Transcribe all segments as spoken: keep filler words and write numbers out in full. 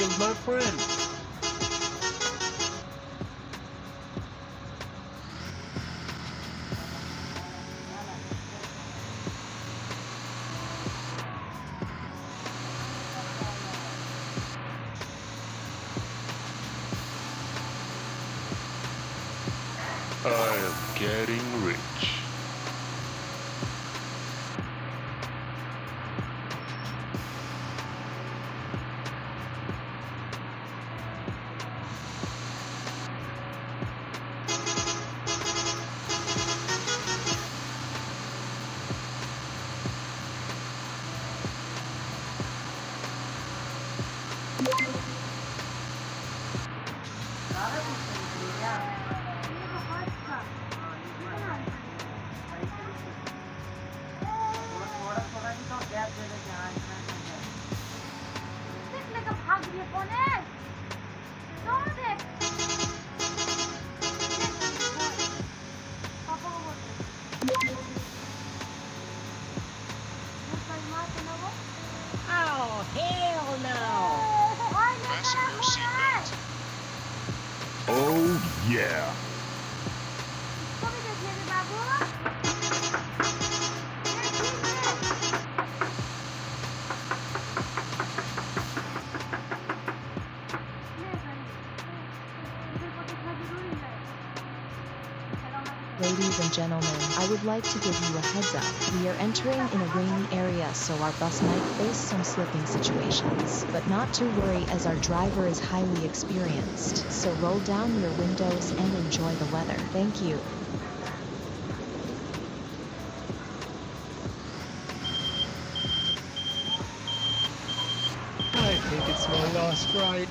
is my friend. I am getting rich. Oh, hell no! Fasten your seatbelt. Oh, yeah. Ladies and gentlemen, I would like to give you a heads up. We are entering in a rainy area, so our bus might face some slipping situations. But not to worry, as our driver is highly experienced. So roll down your windows and enjoy the weather. Thank you. I think it's my last ride.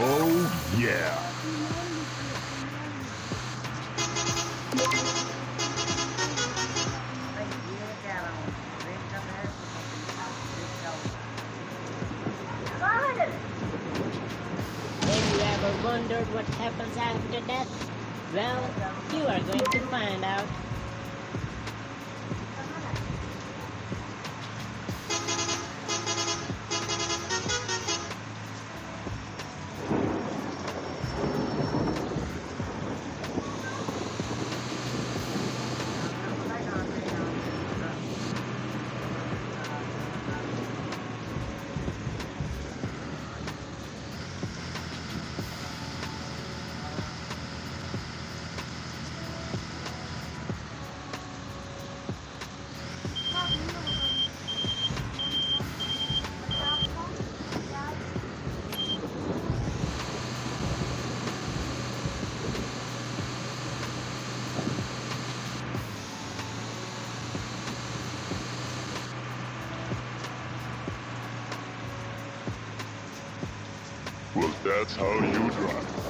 Oh, yeah. Have you ever wondered what happens after death? Well, you are going to find out. That's how you drive.